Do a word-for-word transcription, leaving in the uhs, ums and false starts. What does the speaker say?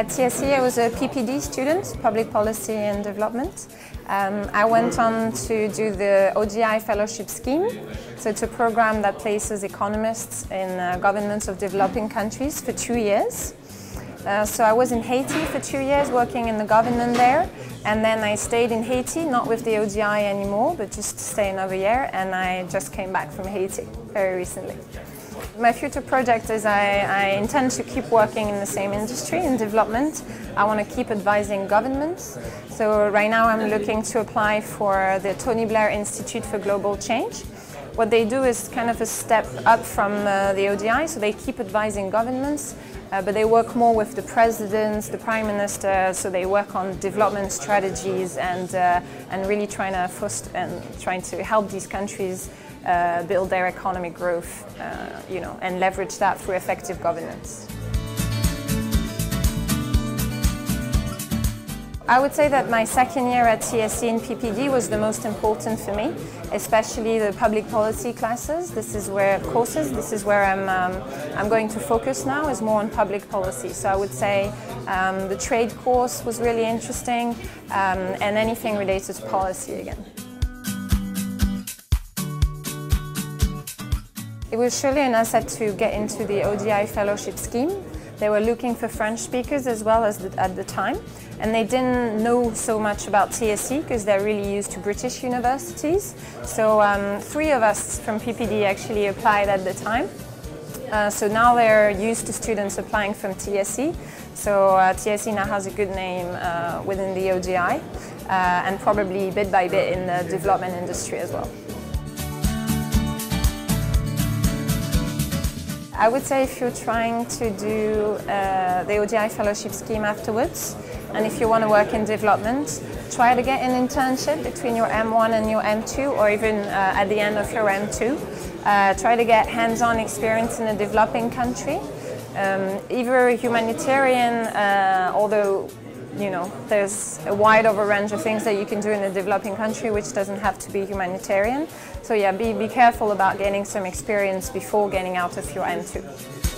At T S E, I was a P P D student, Public Policy and Development. Um, I went on to do the O D I fellowship scheme. So it's a program that places economists in uh, governments of developing countries for two years. Uh, so I was in Haiti for two years working in the government there. And then I stayed in Haiti, not with the O D I anymore, but just to stay another year. And I just came back from Haiti very recently. My future project is I, I intend to keep working in the same industry, in development. I want to keep advising governments. So right now I'm looking to apply for the Tony Blair Institute for Global Change. What they do is kind of a step up from uh, the O D I, so they keep advising governments, uh, but they work more with the presidents, the prime minister, so they work on development strategies and, uh, and really trying to, foster and trying to help these countries Uh, build their economic growth, uh, you know, and leverage that through effective governance. I would say that my second year at T S E in P P D was the most important for me, especially the public policy classes. This is where courses. This is where I'm. Um, I'm going to focus now is more on public policy. So I would say um, the trade course was really interesting, um, and anything related to policy again. It was surely an asset to get into the O D I fellowship scheme. They were looking for French speakers as well as the, at the time, and they didn't know so much about T S E because they're really used to British universities. So um, three of us from P P D actually applied at the time. Uh, so now they're used to students applying from T S E. So uh, T S E now has a good name uh, within the O D I uh, and probably bit by bit in the development industry as well. I would say if you're trying to do uh, the O D I fellowship scheme afterwards, and if you want to work in development, try to get an internship between your M one and your M two, or even uh, at the end of your M two. Uh, try to get hands-on experience in a developing country, um, either humanitarian, uh, although you know there's a wide over range of things that you can do in a developing country which doesn't have to be humanitarian. So yeah, be, be careful about gaining some experience before getting out of your M two.